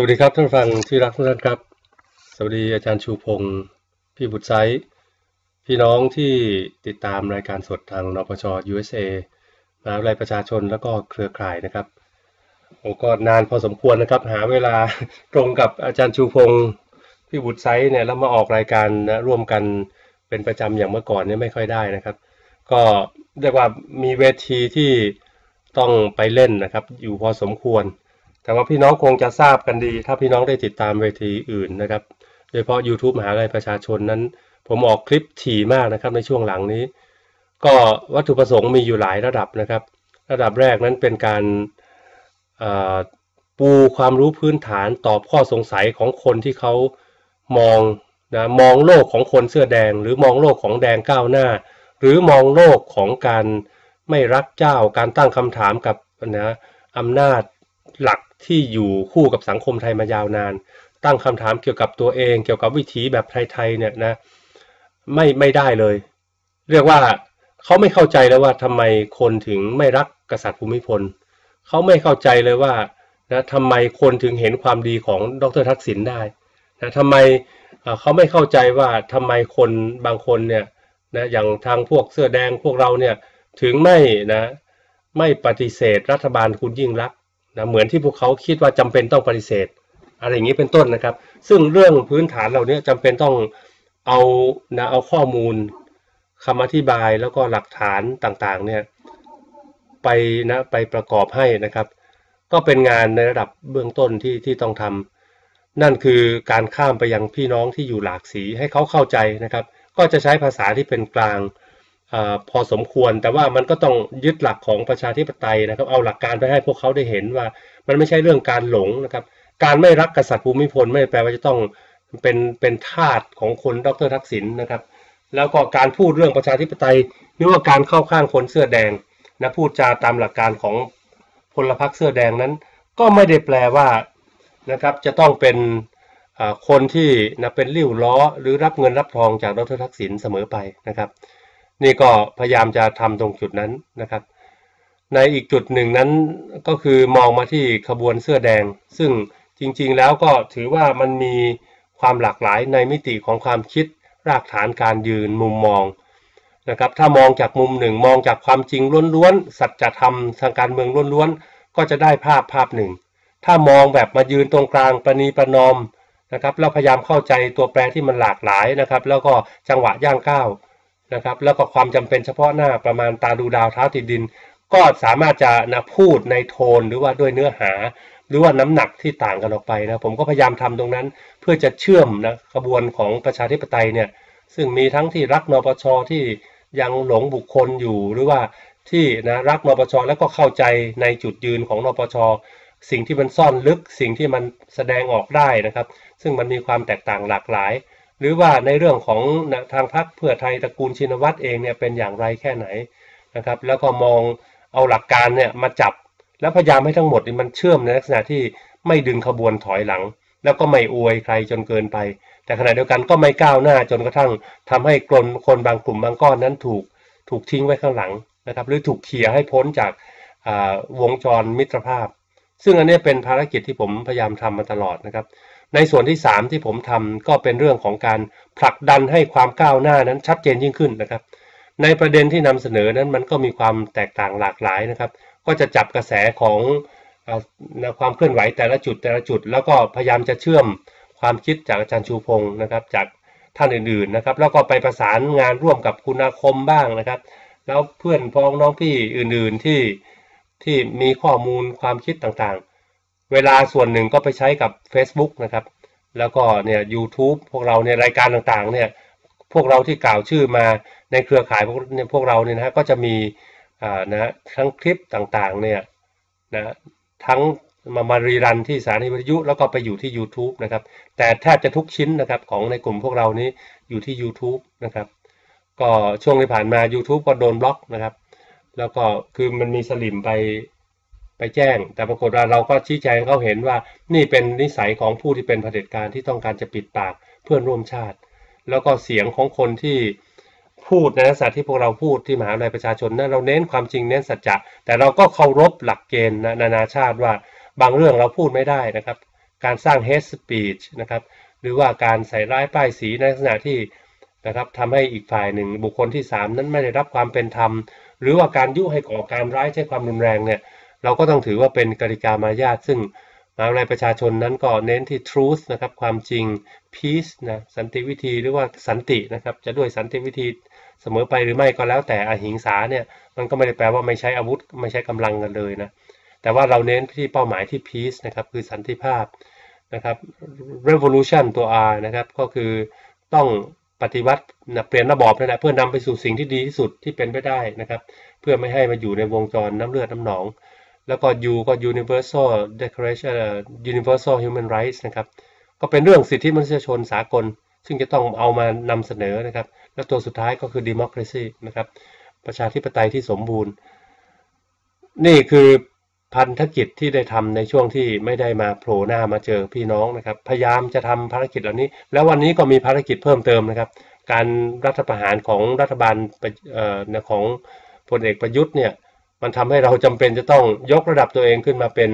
สวัสดีครับท่านผู้ฟังที่รักทุกท่านครับสวัสดีอาจารย์ชูพงศ์พี่บุตรไซส์พี่น้องที่ติดตามรายการสดทางนปช USA มหาวิทยาลัยประชาชนแล้วก็เครือข่ายนะครับผมก็นานพอสมควรนะครับหาเวลาตรงกับอาจารย์ชูพงศ์พี่บุตรไซส์เนี่ยแล้วมาออกรายการร่วมกันเป็นประจำอย่างเมื่อก่อนเนี่ยไม่ค่อยได้นะครับก็เรียกว่ามีเวทีที่ต้องไปเล่นนะครับอยู่พอสมควรแต่ว่าพี่น้องคงจะทราบกันดีถ้าพี่น้องได้ติดตามเวทีอื่นนะครับโดยเฉพาะ YouTube มหาวิทยาลัยประชาชนนั้นผมออกคลิปถี่มากนะครับในช่วงหลังนี้ก็วัตถุประสงค์มีอยู่หลายระดับนะครับระดับแรกนั้นเป็นการปูความรู้พื้นฐานตอบข้อสงสัยของคนที่เขามองโลกของคนเสื้อแดงหรือมองโลกของแดงก้าวหน้าหรือมองโลกของการไม่รักเจ้าการตั้งคำถามกับอำนาจหลักที่อยู่คู่กับสังคมไทยมายาวนานตั้งคำถามเกี่ยวกับตัวเองเกี่ยวกับวิถีแบบไทยๆเนี่ยนะไม่ได้เลยเรียกว่าเขาไม่เข้าใจแล้วว่าทำไมคนถึงไม่รักกษัตริย์ภูมิพลเขาไม่เข้าใจเลยว่านะทำไมคนถึงเห็นความดีของดร.ทักษิณได้นะทำไมเขาไม่เข้าใจว่าทำไมคนบางคนเนี่ยนะอย่างทางพวกเสื้อแดงพวกเราเนี่ยถึงไม่ปฏิเสธรัฐบาลคุณยิ่งรักนะเหมือนที่พวกเขาคิดว่าจำเป็นต้องปฏิเสธอะไรอย่างนี้เป็นต้นนะครับซึ่งเรื่องพื้นฐานเหล่านี้จำเป็นต้องเอาข้อมูลคำอธิบายแล้วก็หลักฐานต่างๆเนี่ยไปประกอบให้นะครับก็เป็นงานในระดับเบื้องต้นที่ต้องทำนั่นคือการข้ามไปยังพี่น้องที่อยู่หลากสีให้เขาเข้าใจนะครับก็จะใช้ภาษาที่เป็นกลางพอสมควรแต่ว่ามันก็ต้องยึดหลักของประชาธิปไตยนะครับเอาหลักการไปให้พวกเขาได้เห็นว่ามันไม่ใช่เรื่องการหลงนะครับการไม่รักกษัตริย์ภูมิพลไม่แปลว่าจะต้องเป็นทาสของคนดร.ทักษิณนะครับแล้วก็การพูดเรื่องประชาธิปไตยหรือว่าการเข้าข้างคนเสื้อแดงนะพูดจาตามหลักการของพลพรรคเสื้อแดงนั้นก็ไม่ได้แปลว่านะครับจะต้องเป็นคนที่นะเป็นริ้วล้อหรือรับเงินรับทองจากดร.ทักษิณเสมอไปนะครับนี่ก็พยายามจะทำตรงจุดนั้นนะครับในอีกจุดหนึ่งนั้นก็คือมองมาที่ขบวนเสื้อแดงซึ่งจริงๆแล้วก็ถือว่ามันมีความหลากหลายในมิติของความคิดรากฐานการยืนมุมมองนะครับถ้ามองจากมุมหนึ่งมองจากความจริงล้วนๆสัจธรรมทางการเมืองล้วนๆก็จะได้ภาพหนึ่งถ้ามองแบบมายืนตรงกลางประนีประนอมนะครับแล้วพยายามเข้าใจตัวแปรที่มันหลากหลายนะครับแล้วก็จังหวะย่างก้าวนะครับแล้วก็ความจำเป็นเฉพาะหน้าประมาณตาดูดาวเท้าติดดินก็สามารถจะพูดในโทนหรือว่าด้วยเนื้อหาหรือว่าน้ำหนักที่ต่างกันออกไปนะผมก็พยายามทำตรงนั้นเพื่อจะเชื่อมนะขบวนของประชาธิปไตยเนี่ยซึ่งมีทั้งที่รักนปช.ที่ยังหลงบุคคลอยู่หรือว่าที่นะรักนปช.แล้วก็เข้าใจในจุดยืนของนปช.สิ่งที่มันซ่อนลึกสิ่งที่มันแสดงออกได้นะครับซึ่งมันมีความแตกต่างหลากหลายหรือว่าในเรื่องของทางพรรคเพื่อไทยตระกูลชินวัตรเองเนี่ยเป็นอย่างไรแค่ไหนนะครับแล้วก็มองเอาหลักการเนี่ยมาจับแล้วพยายามให้ทั้งหมดมันเชื่อมในลักษณะที่ไม่ดึงขบวนถอยหลังแล้วก็ไม่อวยใครจนเกินไปแต่ขณะเดียวกันก็ไม่ก้าวหน้าจนกระทั่งทำให้คนบางกลุ่มบางก้อนนั้นถูกทิ้งไว้ข้างหลังนะครับหรือถูกเขี่ยให้พ้นจากวงจรมิตรภาพซึ่งอันนี้เป็นภารกิจที่ผมพยายามทำมาตลอดนะครับในส่วนที่3ที่ผมทำก็เป็นเรื่องของการผลักดันให้ความก้าวหน้านั้นชัดเจนยิ่งขึ้นนะครับในประเด็นที่นำเสนอนั้นมันก็มีความแตกต่างหลากหลายนะครับก็จะจับกระแสของความเคลื่อนไหวแต่ละจุดแล้วก็พยายามจะเชื่อมความคิดจากอาจารย์ชูพงศ์นะครับจากท่านอื่นๆนะครับแล้วก็ไปประสานงานร่วมกับคุณอาคมบ้างนะครับแล้วเพื่อนพ้องน้องพี่อื่นๆที่มีข้อมูลความคิดต่างๆเวลาส่วนหนึ่งก็ไปใช้กับ Facebook นะครับแล้วก็เนี่ย YouTube พวกเราในรายการต่างๆเนี่ยพวกเราที่กล่าวชื่อมาในเครือข่ายพวกเราเนี่ยนะฮะก็จะมีนะทั้งคลิปต่างๆเนี่ยนะทั้งมารีรันที่สถานีวิทยุแล้วก็ไปอยู่ที่ YouTube นะครับแต่แทบจะทุกชิ้นนะครับของในกลุ่มพวกเรานี้อยู่ที่ YouTube นะครับก็ช่วงที่ผ่านมา YouTube ก็โดนบล็อกนะครับแล้วก็คือมันมีสลิมไปแจ้งแต่ปรากฏว่าเราก็ชี้แจงเขาเห็นว่านี่เป็นนิสัยของผู้ที่เป็นเผด็จการที่ต้องการจะปิดปากเพื่อนร่วมชาติแล้วก็เสียงของคนที่พูดในลักษณะที่พวกเราพูดที่มหาวิทยาลัยประชาชนนั้นเราเน้นความจริงเน้นสัจจะแต่เราก็เคารพหลักเกณฑ์นานาชาติว่าบางเรื่องเราพูดไม่ได้นะครับ การสร้าง hate speech นะครับหรือว่าการใส่ร้ายป้ายสีในลักษณะที่นะครับทำให้อีกฝ่ายหนึ่งบุคคลที่3นั้นไม่ได้รับความเป็นธรรมหรือว่าการยุให้ก่อการร้ายใช้ความรุนแรงเนี่ยเราก็ต้องถือว่าเป็นกติกามารยาทซึ่งมหาวิทยาลัยประชาชนนั้นก็เน้นที่ truth นะครับความจริง peace นะสันติวิธีหรือว่าสันตินะครับจะด้วยสันติวิธีเสมอไปหรือไม่ก็แล้วแต่อหิงสาเนี่ยมันก็ไม่ได้แปลว่าไม่ใช้อาวุธไม่ใช้กำลังกันเลยนะแต่ว่าเราเน้นที่เป้าหมายที่ peace นะครับคือสันติภาพนะครับ revolution ตัว R นะครับก็คือต้องปฏิวัติเปลี่ยนระบอบนั่นแหละเพื่อนำไปสู่สิ่งที่ดีที่สุดที่เป็นไปได้นะครับเพื่อไม่ให้มาอยู่ในวงจรน้ำเลือดน้ำหนองแล้วก็ U ก็ universal declaration universal human rights นะครับก็เป็นเรื่องสิทธิมนุษยชนสากลซึ่งจะต้องเอามานำเสนอนะครับและตัวสุดท้ายก็คือ democracy นะครับประชาธิปไตยที่สมบูรณ์นี่คือพันธกิจที่ได้ทำในช่วงที่ไม่ได้มาโผล่หน้ามาเจอพี่น้องนะครับพยายามจะทำภารกิจเหล่านี้แล้ววันนี้ก็มีภารกิจเพิ่มเติมนะครับการรัฐประหารของรัฐบาลของพลเอกประยุทธ์เนี่ยมันทำให้เราจำเป็นจะต้องยกระดับตัวเองขึ้นมาเป็น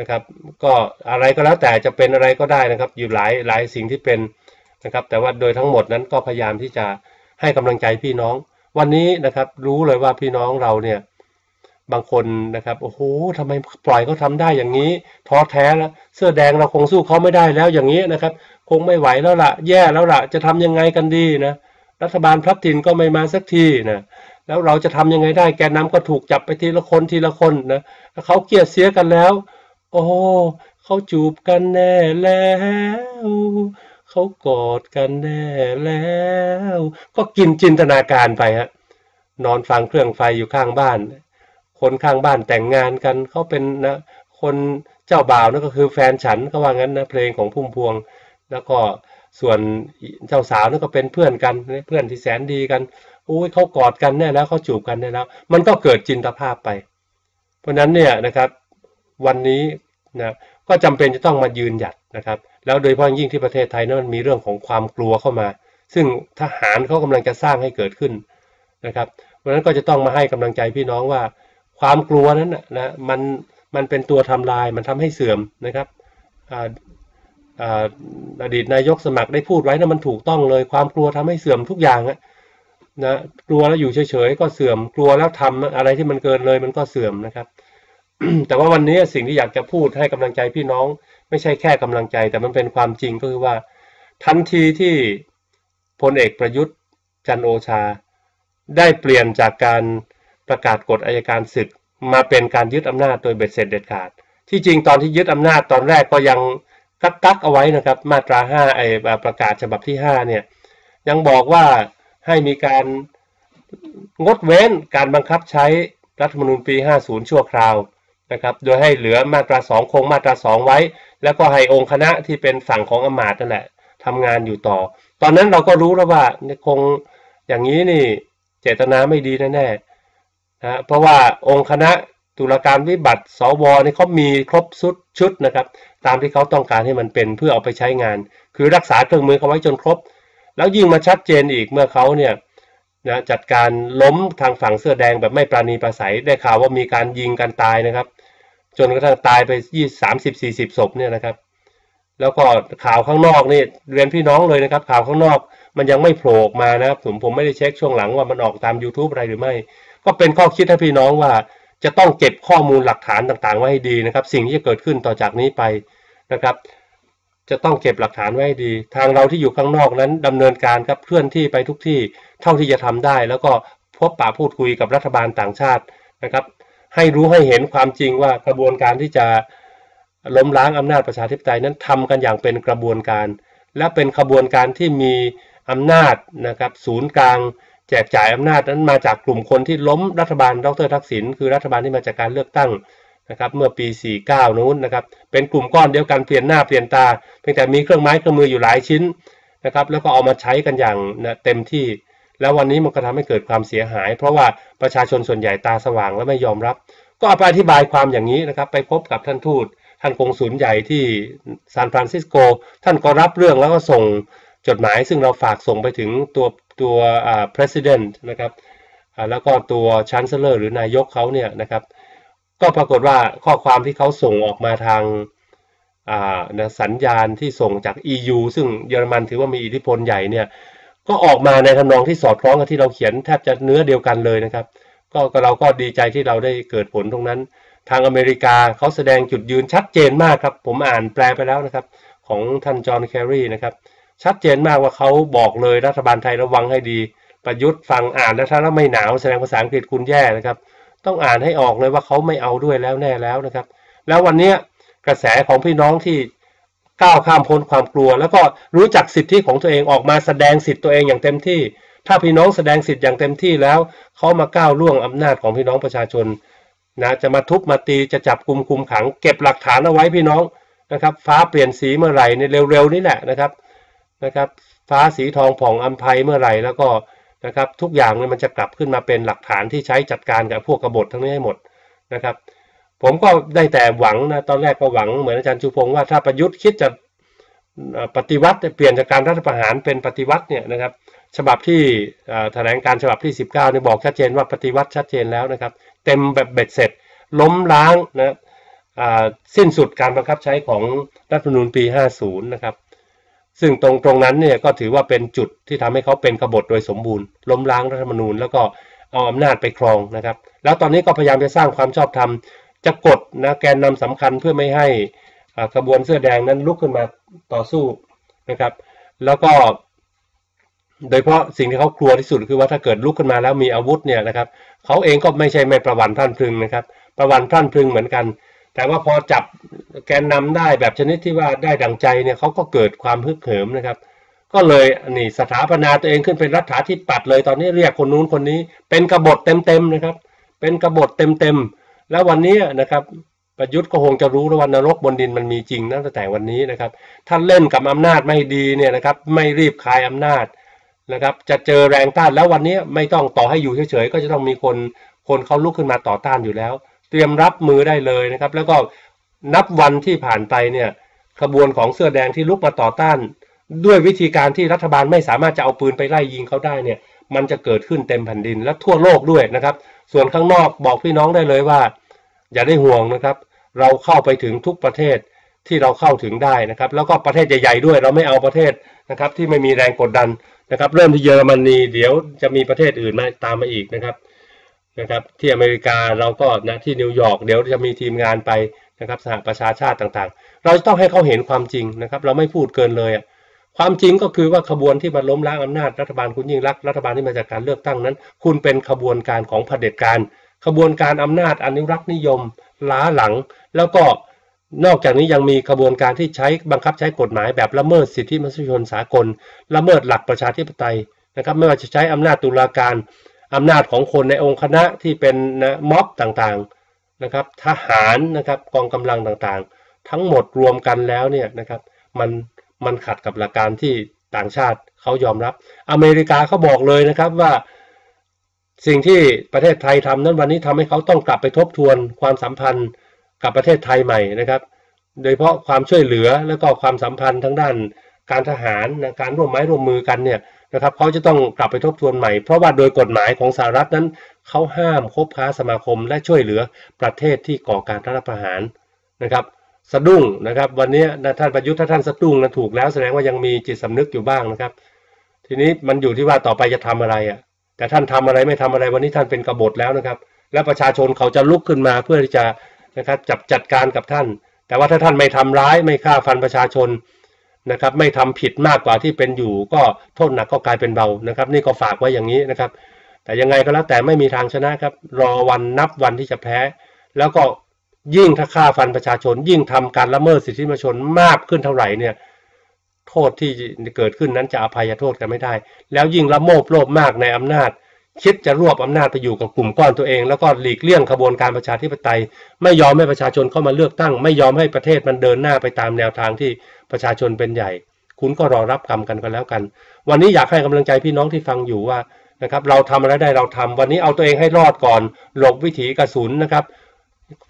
นะครับก็อะไรก็แล้วแต่จะเป็นอะไรก็ได้นะครับอยู่หลายสิ่งที่เป็นนะครับแต่ว่าโดยทั้งหมดนั้นก็พยายามที่จะให้กำลังใจพี่น้องวันนี้นะครับรู้เลยว่าพี่น้องเราเนี่ยบางคนนะครับโอ้โหทำไมปล่อยเขาทำได้อย่างนี้ท้อแท้แล้วเสื้อแดงเราคงสู้เขาไม่ได้แล้วอย่างนี้นะครับคงไม่ไหวแล้วล่ะแย่แล้วล่ะจะทำยังไงกันดีนะรัฐบาลพลัดถิ่นก็ไม่มาสักทีนะแล้วเราจะทำยังไงได้แกนนำก็ถูกจับไปทีละคนทีละคนนะเขาเกลียดเสียกันแล้วโอ้เขาจูบกันแน่แล้วเขากอดกันแน่แล้วก็กินจินตนาการไปฮะนอนฟังเครื่องไฟอยู่ข้างบ้านคนข้างบ้านแต่งงานกันเขาเป็นนะคนเจ้าบ่าวนั่นก็คือแฟนฉันเขาว่างั้นนะเพลงของพุ่มพวงแล้วก็ส่วนเจ้าสาวนั่นก็เป็นเพื่อนกันเพื่อนที่แสนดีกันอุ้ยเขากอดกันแน่แล้วเขาจูบกันแน่แล้วมันก็เกิดจินตภาพไปเพราะนั้นเนี่ยนะครับวันนี้นะก็จำเป็นจะต้องมายืนหยัดนะครับแล้วโดยเฉพาะยิ่งที่ประเทศไทยนั้นมันมีเรื่องของความกลัวเข้ามาซึ่งทหารเขากำลังจะสร้างให้เกิดขึ้นนะครับเพราะนั้นก็จะต้องมาให้กำลังใจพี่น้องว่าความกลัวนั้นนะมันเป็นตัวทำลายมันทำให้เสื่อมนะครับอดีตนายกสมัครได้พูดไว้นะมันถูกต้องเลยความกลัวทำให้เสื่อมทุกอย่างนะกลัวแล้วอยู่เฉยๆก็เสื่อมกลัวแล้วทำอะไรที่มันเกินเลยมันก็เสื่อมนะครับ แต่ว่าวันนี้สิ่งที่อยากจะพูดให้กำลังใจพี่น้องไม่ใช่แค่กำลังใจแต่มันเป็นความจริงก็คือว่าทันทีที่พลเอกประยุทธ์จันทร์โอชาได้เปลี่ยนจากการประกาศกฎอัยการศึกมาเป็นการยึดอำนาจโดยเบ็ดเสร็จเด็ดขาดที่จริงตอนที่ยึดอำนาจตอนแรกก็ยังกักเอาไว้นะครับมาตรา5ไอ้ประกาศฉบับที่5เนี่ยยังบอกว่าให้มีการงดเว้นการบังคับใช้รัฐธรรมนูญปี50ชั่วคราวนะครับโดยให้เหลือมาตรา2คงมาตรา2ไว้แล้วก็ให้องค์คณะที่เป็นฝั่งของอำมาตย์นั่นแหละทำงานอยู่ต่อตอนนั้นเราก็รู้แล้วว่าคงอย่างนี้นี่เจตนาไม่ดีแน่ๆนะเพราะว่าองค์คณะตุลาการวิบัติสวนี่เขามีครบชุดนะครับตามที่เขาต้องการให้มันเป็นเพื่อเอาไปใช้งานคือรักษาเครื่องมือเขาไว้จนครบแล้วยิ่งมาชัดเจนอีกเมื่อเขาเนี่ยนะจัดการล้มทางฝั่งเสื้อแดงแบบไม่ปราณีปราศัยได้ข่าวว่ามีการยิงกันตายนะครับจนกระทั่งตายไป30-40ศพเนี่ยนะครับแล้วก็ข่าวข้างนอกนี่เรียนพี่น้องเลยนะครับข่าวข้างนอกมันยังไม่โผล่ออกมานะครับผมไม่ได้เช็คช่วงหลังว่ามันออกตาม YouTube อะไรหรือไม่ก็เป็นข้อคิดให้พี่น้องว่าจะต้องเก็บข้อมูลหลักฐานต่างๆไว้ให้ดีนะครับสิ่งที่จะเกิดขึ้นต่อจากนี้ไปนะครับจะต้องเก็บหลักฐานไว้ให้ดีทางเราที่อยู่ข้างนอกนั้นดำเนินการครับเคลื่อนที่ไปทุกที่เท่าที่จะทำได้แล้วก็พบปะพูดคุยกับรัฐบาลต่างชาตินะครับให้รู้ให้เห็นความจริงว่ากระบวนการที่จะล้มล้างอำนาจประชาธิปไตยนั้นทำกันอย่างเป็นกระบวนการและเป็นขบวนการที่มีอำนาจนะครับศูนย์กลางแจกจ่ายอำนาจนั้นมาจากกลุ่มคนที่ล้มรัฐบาลดร.ทักษิณคือรัฐบาลที่มาจากการเลือกตั้งนะครับเมื่อปี49นู้นนะครับเป็นกลุ่มก้อนเดียวกันเปลี่ยนหน้าเปลี่ยนตาเพียงแต่มีเครื่องไม้เครื่องมืออยู่หลายชิ้นนะครับแล้วก็เอามาใช้กันอย่างเต็มที่แล้ววันนี้มันก็ทำให้เกิดความเสียหายเพราะว่าประชาชนส่วนใหญ่ตาสว่างและไม่ยอมรับก็เอาไปอธิบายความอย่างนี้นะครับไปพบกับท่านทูตท่านกงสุลใหญ่ที่ซานฟรานซิสโกท่านก็รับเรื่องแล้วก็ส่งจดหมายซึ่งเราฝากส่งไปถึงตัว president นะครับแล้วก็ตัว chancellor หรือนายกเขาเนี่ยนะครับก็ปรากฏว่าข้อความที่เขาส่งออกมาทาง สัญญาณที่ส่งจาก EU ซึ่งเยอรมันถือว่ามีอิทธิพลใหญ่เนี่ยก็ออกมาในทำนองที่สอดคล้องกับที่เราเขียนแทบจะเนื้อเดียวกันเลยนะครับก็เราก็ดีใจที่เราได้เกิดผลตรงนั้นทางอเมริกาเขาแสดงจุดยืนชัดเจนมากครับผมอ่านแปลไปแล้วนะครับของท่านจอห์นแคร์รีนะครับชัดเจนมากว่าเขาบอกเลยรัฐบาลไทยระวังให้ดีประยุทธ์ฟังอ่านแล้วถ้าไม่หนาวแสดงภาษาอังกฤษคุณแย่นะครับต้องอ่านให้ออกเลยว่าเขาไม่เอาด้วยแล้วแน่แล้วนะครับแล้ววันนี้กระแสของพี่น้องที่ก้าวข้ามพ้นความกลัวแล้วก็รู้จักสิทธิของตัวเองออกมาแสดงสิทธิตัวเองอย่างเต็มที่ถ้าพี่น้องแสดงสิทธิอย่างเต็มที่แล้วเขามาก้าวล่วงอำนาจของพี่น้องประชาชนนะจะมาทุบมาตีจะจับกุมคุมขังเก็บหลักฐานเอาไว้พี่น้องนะครับฟ้าเปลี่ยนสีเมื่อไหร่ในเร็วๆนี่แหละนะครับฟ้าสีทองผ่องอัมไพเมื่อไหร่แล้วก็นะครับทุกอย่างมันจะกลับขึ้นมาเป็นหลักฐานที่ใช้จัดการกับพวกกบฏทั้งนี้ให้หมดนะครับผมก็ได้แต่หวังนะตอนแรกก็หวังเหมือนอาจารย์ชูพงษ์ว่าถ้าประยุทธ์คิดจะปฏิวัติเปลี่ยนจากการรัฐประหารเป็นปฏิวัติเนี่ยนะครับฉบับที่แถลงการฉบับที่19เนี่ยบอกชัดเจนว่าปฏิวัติชัดเจนแล้วนะครับเต็มแบบเบ็ดเสร็จล้มล้างนะสิ้นสุดการบังคับใช้ของรัฐธรรมนูญปี50นะครับซึ่งตรงนั้นเนี่ยก็ถือว่าเป็นจุดที่ทำให้เขาเป็นกบฏโดยสมบูรณ์ล้มล้างรัฐธรรมนูญแล้วก็เอาอำนาจไปครองนะครับแล้วตอนนี้ก็พยายามจะสร้างความชอบธรรมจะกดนะแกนนำสำคัญเพื่อไม่ให้ขบวนเสื้อแดงนั้นลุกขึ้นมาต่อสู้นะครับแล้วก็โดยเฉพาะสิ่งที่เขากลัวที่สุดคือว่าถ้าเกิดลุกขึ้นมาแล้วมีอาวุธเนี่ยนะครับเขาเองก็ไม่ใช่ไม่ประวันพรั่นพรึงนะครับประวันพรั่นพรึงเหมือนกันแต่ว่าพอจับแกนนำได้แบบชนิดที่ว่าได้ดังใจเนี่ยเขาก็เกิดความฮึกเหิมนะครับก็เลยนี่สถาปนาตัวเองขึ้นเป็นรัฐาธิปัตย์เลยตอนนี้เรียกคนนู้นคนนี้เป็นกบฏเต็มๆนะครับเป็นกบฏเต็มๆแล้ววันนี้นะครับประยุทธ์ก็คงจะรู้แล้วว่านรกบนดินมันมีจริงตั้งแต่วันนี้นะครับถ้าเล่นกับอำนาจไม่ดีเนี่ยนะครับไม่รีบคลายอำนาจนะครับจะเจอแรงต้านแล้ววันนี้ไม่ต้องต่อให้อยู่เฉยๆก็จะต้องมีคนเขาลุกขึ้นมาต่อต้านอยู่แล้วเตรียมรับมือได้เลยนะครับแล้วก็นับวันที่ผ่านไปเนี่ยขบวนของเสื้อแดงที่ลุกมาต่อต้านด้วยวิธีการที่รัฐบาลไม่สามารถจะเอาปืนไปไล่ยิงเขาได้เนี่ยมันจะเกิดขึ้นเต็มแผ่นดินและทั่วโลกด้วยนะครับส่วนข้างนอกบอกพี่น้องได้เลยว่าอย่าได้ห่วงนะครับเราเข้าไปถึงทุกประเทศที่เราเข้าถึงได้นะครับแล้วก็ประเทศใหญ่ๆด้วยเราไม่เอาประเทศนะครับที่ไม่มีแรงกดดันนะครับเริ่มที่เยอรมนีเดี๋ยวจะมีประเทศอื่นมาตามมาอีกนะครับที่อเมริกาเราก็นะที่นิวยอร์กเดี๋ยวจะมีทีมงานไปนะครับสหประชาชาติต่างๆเราจะต้องให้เขาเห็นความจริงนะครับเราไม่พูดเกินเลยความจริงก็คือว่าขบวนที่มาล้มล้างอำนาจรัฐบาลคุณยิ่งรักรัฐบาลที่มาจากการเลือกตั้งนั้นคุณเป็นขบวนการของเผด็จการขบวนการอำนาจอนุรักษนิยมล้าหลังแล้วก็นอกจากนี้ยังมีขบวนการที่ใช้บังคับใช้กฎหมายแบบละเมิดสิทธิมนุษยชนสากลละเมิดหลักประชาธิปไตยนะครับไม่ว่าจะใช้อำนาจตุลาการอำนาจของคนในองค์คณะที่เป็นนะม็อบต่างๆนะครับทหารนะครับกองกำลังต่างๆทั้งหมดรวมกันแล้วเนี่ยนะครับมันขัดกับหลักการที่ต่างชาติเขายอมรับอเมริกาเขาบอกเลยนะครับว่าสิ่งที่ประเทศไทยทำนั้นวันนี้ทำให้เขาต้องกลับไปทบทวนความสัมพันธ์กับประเทศไทยใหม่นะครับโดยเฉพาะความช่วยเหลือแล้วก็ความสัมพันธ์ทั้งด้านการทหารนะการร่วมไม้ร่วมมือกันเนี่ยนะครับเขาจะต้องกลับไปทบทวนใหม่เพราะว่าโดยกฎหมายของสหรัฐนั้นเขาห้ามคบค้าสมาคมและช่วยเหลือประเทศที่ก่อการรัฐประหารนะครับสะดุ้งนะครับวันนี้ท่านประยุทธ์ท่านสะดุ้งนะถูกแล้วแสดงว่ายังมีจิตสำนึกอยู่บ้างนะครับทีนี้มันอยู่ที่ว่าต่อไปจะทำอะไรแต่ท่านทำอะไรไม่ทำอะไรวันนี้ท่านเป็นกบฏแล้วนะครับและประชาชนเขาจะลุกขึ้นมาเพื่อที่จะนะครับจัดการกับท่านแต่ว่าถ้าท่านไม่ทำร้ายไม่ฆ่าฟันประชาชนนะครับไม่ทำผิดมากกว่าที่เป็นอยู่ก็โทษหนักก็กลายเป็นเบานะครับนี่ก็ฝากไว้อย่างนี้นะครับแต่ยังไงก็แล้วแต่ไม่มีทางชนะครับรอวันนับวันที่จะแพ้แล้วก็ยิ่งถ้าฆ่าฟันประชาชนยิ่งทำการละเมิดสิทธิมนุษยชนมากขึ้นเท่าไหร่เนี่ยโทษที่เกิดขึ้นนั้นจะอภัยโทษกันไม่ได้แล้วยิ่งละโมบโลภมากในอำนาจคิดจะรวบอำนาจไปอยู่กับกลุ่มก้อนตัวเองแล้วก็หลีกเลี่ยงขบวนการประชาธิปไตยไม่ยอมให้ประชาชนเข้ามาเลือกตั้งไม่ยอมให้ประเทศมันเดินหน้าไปตามแนวทางที่ประชาชนเป็นใหญ่คุณก็รอรับกรรมกันก็แล้วกันวันนี้อยากให้กำลังใจพี่น้องที่ฟังอยู่ว่านะครับเราทำอะไรได้เราทำวันนี้เอาตัวเองให้รอดก่อนหลบวิถีกระสุนนะครับ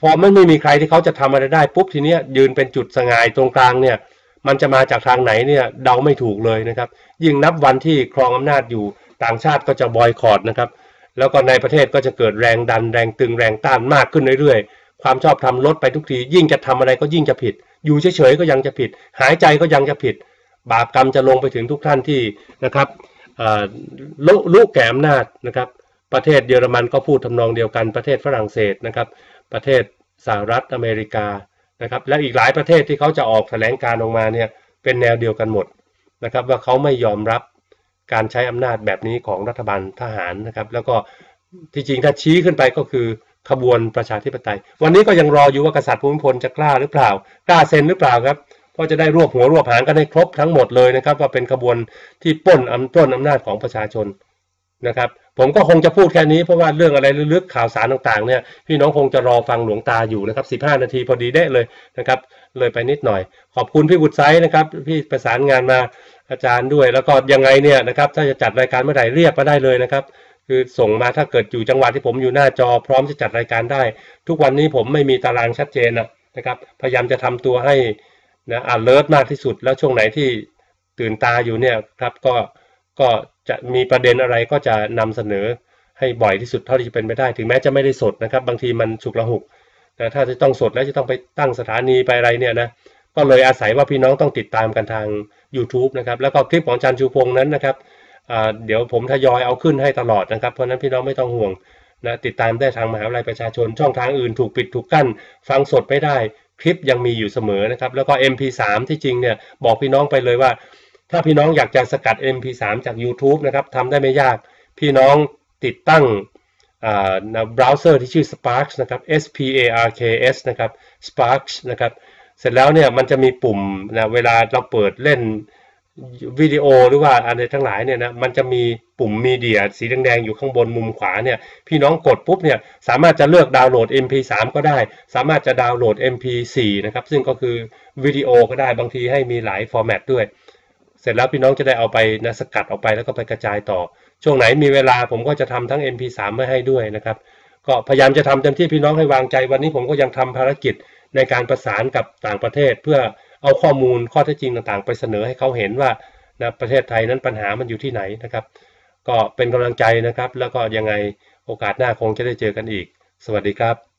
พอไม่มีใครที่เขาจะทำอะไรได้ปุ๊บทีเนี้ยยืนเป็นจุดสง่ายตรงกลางเนี่ยมันจะมาจากทางไหนเนี่ยเดาไม่ถูกเลยนะครับยิ่งนับวันที่ครองอำนาจอยู่ต่างชาติก็จะบอยคอตนะครับแล้วก็ในประเทศก็จะเกิดแรงดันแรงตึงแรงต้านมากขึ้นเรื่อยๆความชอบธรรมลดไปทุกทียิ่งจะทำอะไรก็ยิ่งจะผิด อยู่เฉยๆก็ยังจะผิดหายใจก็ยังจะผิดบาปกรรมจะลงไปถึงทุกท่านที่นะครับลุกแก่อำนาจนะครับประเทศเยอรมันก็พูดทำนองเดียวกันประเทศฝรั่งเศสนะครับประเทศสหรัฐอเมริกานะครับและอีกหลายประเทศที่เขาจะออกแถลงการออกมาเนี่ยเป็นแนวเดียวกันหมดนะครับว่าเขาไม่ยอมรับการใช้อำนาจแบบนี้ของรัฐบาลทหารนะครับแล้วก็ที่จริงถ้าชี้ขึ้นไปก็คือขบวนประชาธิปไตยวันนี้ก็ยังรออยู่ว่ากษัตริย์ภูมิพลจะกล้าหรือเปล่ากล้าเซ็นหรือเปล่าครับเพราะจะได้รวบหัวรวบหางกันให้ครบทั้งหมดเลยนะครับว่าเป็นขบวนที่ปล้นอำนาจของประชาชนนะครับผมก็คงจะพูดแค่นี้เพราะว่าเรื่องอะไรลึกๆข่าวสารต่างๆเนี่ยพี่น้องคงจะรอฟังหลวงตาอยู่นะครับ15นาทีพอดีได้เลยนะครับเลยไปนิดหน่อยขอบคุณพี่บุตรไซส์นะครับพี่ประสานงานมาอาจารย์ด้วยแล้วก็ยังไงเนี่ยนะครับถ้าจะจัดรายการเมื่อไหร่เรียกมาได้เลยนะครับคือส่งมาถ้าเกิดอยู่จังหวัดที่ผมอยู่หน้าจอพร้อมจะจัดรายการได้ทุกวันนี้ผมไม่มีตารางชัดเจนนะครับพยายามจะทำตัวให้นะalert มากที่สุดแล้วช่วงไหนที่ตื่นตาอยู่เนี่ยครับก็จะมีประเด็นอะไรก็จะนำเสนอให้บ่อยที่สุดเท่าที่จะเป็นไปได้ถึงแม้จะไม่ได้สดนะครับบางทีมันฉุกละหุกนะถ้าจะต้องสดแล้วจะต้องไปตั้งสถานีไปอะไรเนี่ยนะก็เลยอาศัยว่าพี่น้องต้องติดตามกันทาง YouTube นะครับแล้วก็คลิปของอาจารย์ชูพงษ์นั้นนะครับเดี๋ยวผมทยอยเอาขึ้นให้ตลอดนะครับเพราะนั้นพี่น้องไม่ต้องห่วงนะติดตามได้ทางมหาวิทยาลัยประชาชนช่องทางอื่นถูกปิดถูกกั้นฟังสดไม่ได้คลิปยังมีอยู่เสมอนะครับแล้วก็ MP3 ที่จริงเนี่ยบอกพี่น้องไปเลยว่าถ้าพี่น้องอยากจะสกัด MP3 จาก YouTube นะครับทำได้ไม่ยากพี่น้องติดตั้งเบราว์เซอร์ที่ชื่อ Spark นะครับ S-P-A-R-K-S นะครับ Spark นะครับเสร็จแล้วเนี่ยมันจะมีปุ่มนะเวลาเราเปิดเล่นวิดีโอหรือว่าอะไรทั้งหลายเนี่ยนะมันจะมีปุ่มมีเดียสีแดงๆอยู่ข้างบนมุมขวาเนี่ยพี่น้องกดปุ๊บเนี่ยสามารถจะเลือกดาวน์โหลด MP3 ก็ได้สามารถจะดาวน์โหลด MP4 นะครับซึ่งก็คือวิดีโอก็ได้บางทีให้มีหลายฟอร์แมตด้วยเสร็จแล้วพี่น้องจะได้เอาไปนะสกัดออกไปแล้วก็ไปกระจายต่อช่วงไหนมีเวลาผมก็จะทำทั้ง MP3 มาให้ด้วยนะครับก็พยายามจะทำเต็มที่พี่น้องให้วางใจวันนี้ผมก็ยังทำภารกิจในการประสานกับต่างประเทศเพื่อเอาข้อมูลข้อเท็จจริงต่างๆไปเสนอให้เขาเห็นว่านะประเทศไทยนั้นปัญหามันอยู่ที่ไหนนะครับก็เป็นกำลังใจนะครับแล้วก็ยังไงโอกาสหน้าคงจะได้เจอกันอีกสวัสดีครับ